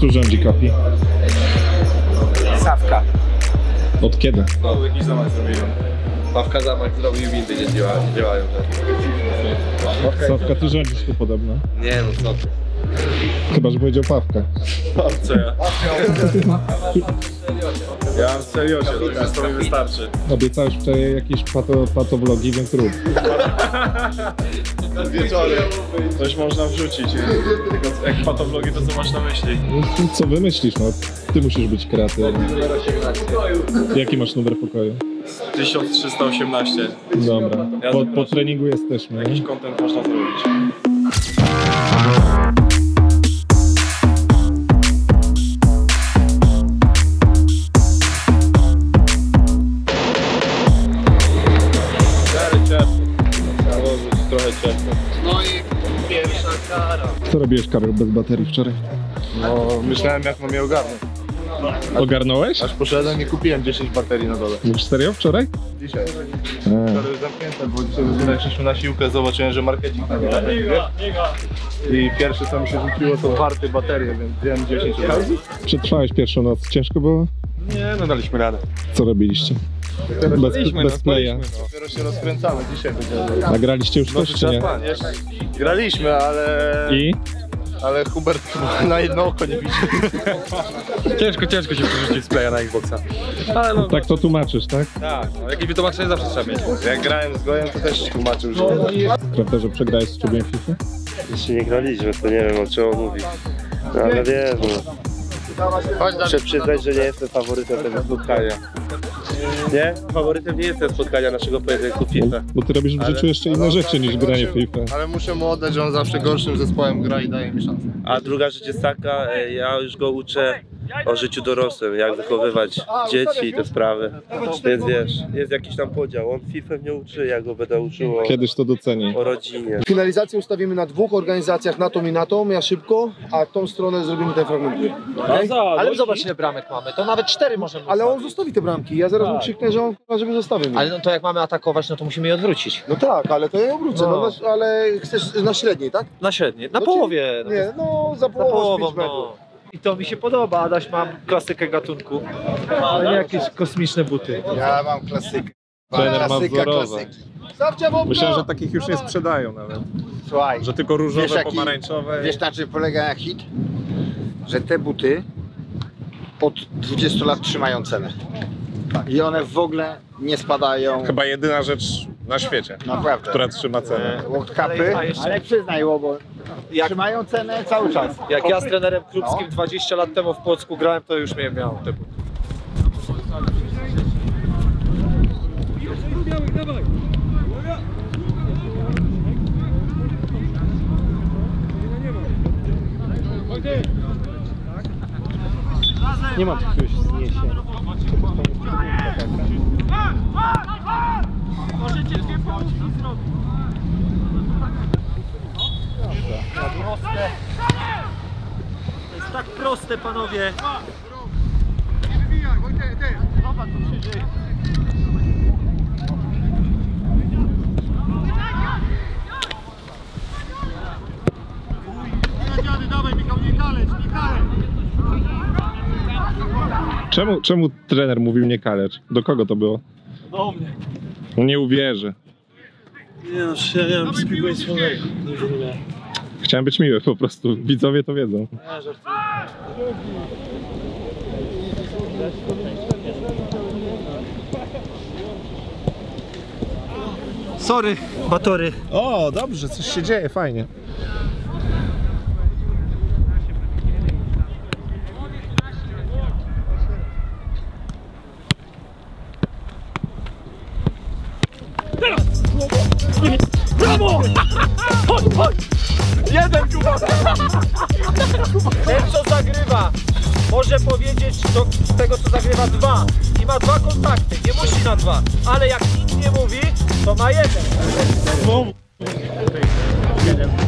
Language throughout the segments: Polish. tu rządzi Kapi? Sawka. Od kiedy? No, jakiś zamach zrobiłem. Sawka zamach zrobił, windy nie działają. Sawka, ty rządzisz tu podobno. Nie no, co ty. Chyba, że powiedział Pawka. Co ja? Ja mam w seriosie, to sobie wystarczy. Obiecałeś wczoraj jakieś patowlogi, więc rób. Wieczorem coś można wrzucić. Jak patowlogi, to co masz na myśli? Co wymyślisz, no? Ty musisz być kreatywny. Jaki masz numer pokoju? 1318. Dobra, po treningu jesteśmy. Jakiś content można zrobić. No i pierwsza kara. Co robiłeś, Karol, bez baterii wczoraj? No, myślałem, jak mam je ogarnąć. Ogarnąłeś? Aż poszedłem i kupiłem 10 baterii na dole. Już serio wczoraj? Dzisiaj. Wczoraj już zamknięte, bo dzisiaj weszliśmy na siłkę, zobaczyłem, że marketing na dole. I pierwsze, co mi się rzuciło, to warte baterie, więc wziąłem 10 baterii. Przetrwałeś pierwszą noc, ciężko było? Nie, no daliśmy radę. Co robiliście? Bez playa. No. Dopiero się rozkręcamy, dzisiaj będziemy. Nagraliście już coś, czy nie? Graliśmy, ale... I? Ale Hubert na jedno oko nie widzi. Ciężko się przerzucić z playa na Xboxa. Ale no, tak to tłumaczysz, tak? Tak, no, jakieś wytłumaczenie zawsze trzeba mieć. Jak grałem z Gojem, to też tłumaczył, że... Prawda, że przegrałeś z Czubiem FIFA? Jeszcze nie graliśmy, to nie wiem, o czym on mówi. No, ale wiesz, no. Muszę przyznać, że nie jestem faworytem tego spotkania. Nie? Faworytem nie jestem spotkania naszego pojedynku FIFA. Bo ty robisz w życiu jeszcze inne rzeczy niż granie FIFA. Ale muszę mu oddać, że on zawsze gorszym zespołem gra i daje mi szansę. A druga rzecz jest taka, ja już go uczę o życiu dorosłym, jak wychowywać dzieci i te sprawy. Więc wiesz, jest jakiś tam podział. On FIFA mnie uczy, ja go będę uczył kiedyś to doceni. O rodzinie. Finalizację ustawimy na dwóch organizacjach, na tą i na tą, ja szybko, a tą stronę zrobimy ten fragment. Okay? Ale zobacz, ile bramek mamy, to nawet 4 możemy. Ale on zostawi te bramki, ja zaraz mu krzyknę, że on żeby zostawił. Ale no to jak mamy atakować, no to musimy je odwrócić. No tak, ale to ja je obrócę, no, ale chcesz na średniej, tak? Na średniej, na połowie. Czyli, nie, no za połową. I to mi się podoba, Adaś, mam klasykę gatunku, ale nie jakieś kosmiczne buty. Ja mam klasykę. Klasyka klasyki. Myślę, że takich już nie sprzedają nawet. Słuchaj, że tylko różowe, wiesz, pomarańczowe. Wiesz, na czym polega hit? Że te buty od 20 lat trzymają cenę. I one w ogóle nie spadają. Chyba jedyna rzecz na świecie, naprawdę, która trzyma cenę. Łoktkapy, ale przyznaj, Łobo, trzymają cenę cały czas. Jak ja z trenerem Krupskim 20 lat temu w Płocku grałem, to już nie miałem te buty. Nie ma jakiegoś zniesienia. Możecie dwie połówki zrobić. To jest tak proste, panowie. Nie wybijaj, Wojtek, ty. Zobacz, co się dzieje. Dawaj, Michał, nie kalecz, nie kalecz. Czemu trener mówił nie kalecz? Do kogo to było? Do mnie. Nie uwierzy. Nie no, ja miałem spiłego słowego. Chciałem być miły po prostu, widzowie to wiedzą. Ja żartuję. Sorry, Batory. O, dobrze, coś się dzieje, fajnie. Brawo! Chodź, chodź! Jeden Kuba! Ten, co zagrywa, może powiedzieć do tego, co zagrywa 2 i ma 2 kontakty, nie musi na 2, ale jak nikt nie mówi, to ma 1.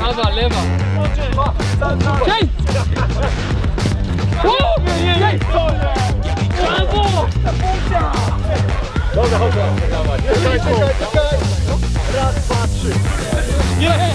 Prawa, lewa. Hej! Hej! Brawo! Dobra, chodź, chodź. Raz, dwa, trzy. Jeden!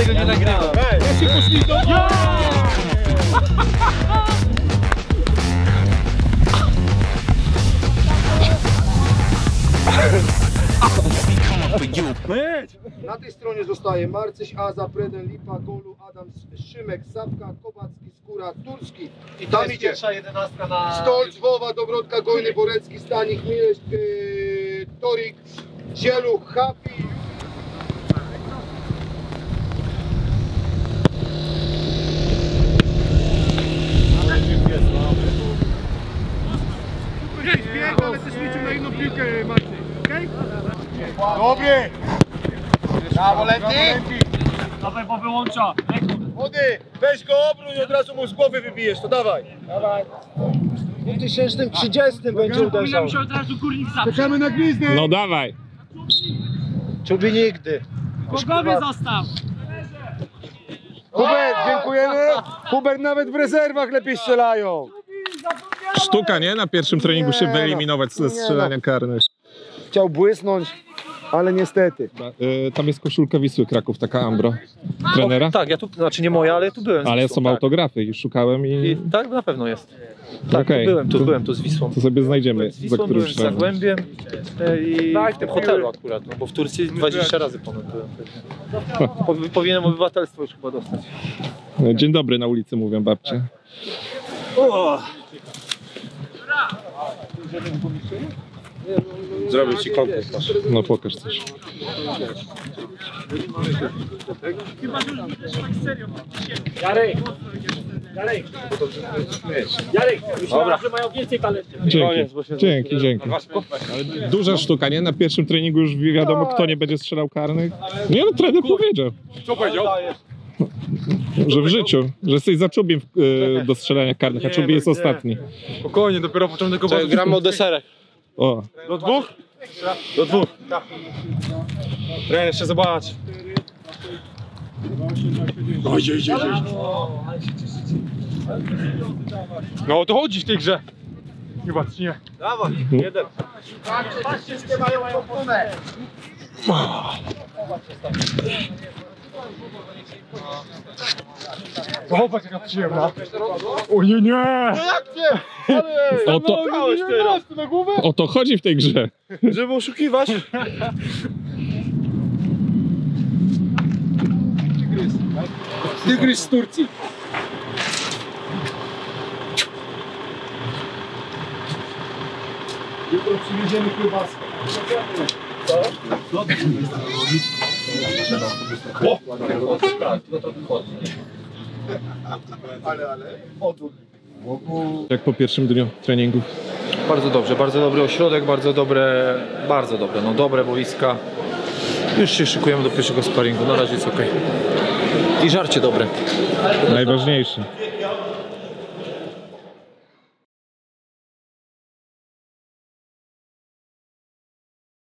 tego nie nagrywam. Jeśli poszli do... No jedź! Na tej stronie zostaje Marcyś, Aza, Preden, Lipa, Golu, Adam, Szymek, Sapka, Kowacki, Skóra, Turski. I tam jest idzie pierwsza jedenastka na... Stolc, Wowa, Dobrodka, Gojny, Borecki, Stanik, Mileś, Torik, Zieluch, Happy. Ale też liczył na jedną piłkę, Marcyś, okej? Dobry! Brawo, Lenti! Dawaj, bo wyłącza! Młody, weź go obróć i od razu mu z głowy wybijesz, to dawaj! Dawaj! W 2030 będzie uderzał. Czekamy na gwizdek! No dawaj! Czubi nigdy! Kogowie zostaw! Hubert, dziękujemy! Hubert nawet w rezerwach lepiej strzelają! Sztuka, nie? Na pierwszym treningu się wyeliminować ze strzelania karnych. Chciał błysnąć, ale niestety. Tam jest koszulka Wisły Kraków, taka Ambro. Trenera? O, tak, ja tu, znaczy nie moja, ale ja tu byłem. Ale są autografy i szukałem i... Tak, na pewno jest. Tak, okay. byłem tu z Wisłą. To sobie znajdziemy. Z Wisłą, byłem z Zagłębiem i w tym hotelu akurat, bo w Turcji 20 razy ponad byłem. Powinienem obywatelstwo już chyba dostać. Dzień dobry na ulicy mówią babcie. Zrobię ci konkurs. No pokaż coś. Jarek, myślałem, że mają więcej talentu. Dzięki. Duża sztuka, nie? Na pierwszym treningu już wiadomo, kto nie będzie strzelał karnych. Nie no, trener powiedział. Co powiedział? Że w życiu, że jesteś za Czubim do strzelania karnych, a Czubi jest ostatni. Spokojnie, dopiero początek obozu. Gramy o deserek. O. Do dwóch? Do dwóch. Trener, jeszcze zobacz. No no to chodzi w tej grze. Chyba czy nie? Dawaj, jeden. Patrzcie, wszystkie mają opłynę. Zobacz jaka przyjemna. O nie, nie! O to chodzi w tej grze. Żeby oszukiwać. Tygrys z Turcji. Jutro przywieziemy kiełbaskę. Jak po pierwszym dniu treningu? Bardzo dobrze, bardzo dobry ośrodek, bardzo dobre boiska. Już się szykujemy do pierwszego sparingu, na razie jest ok. I żarcie dobre. Najważniejsze.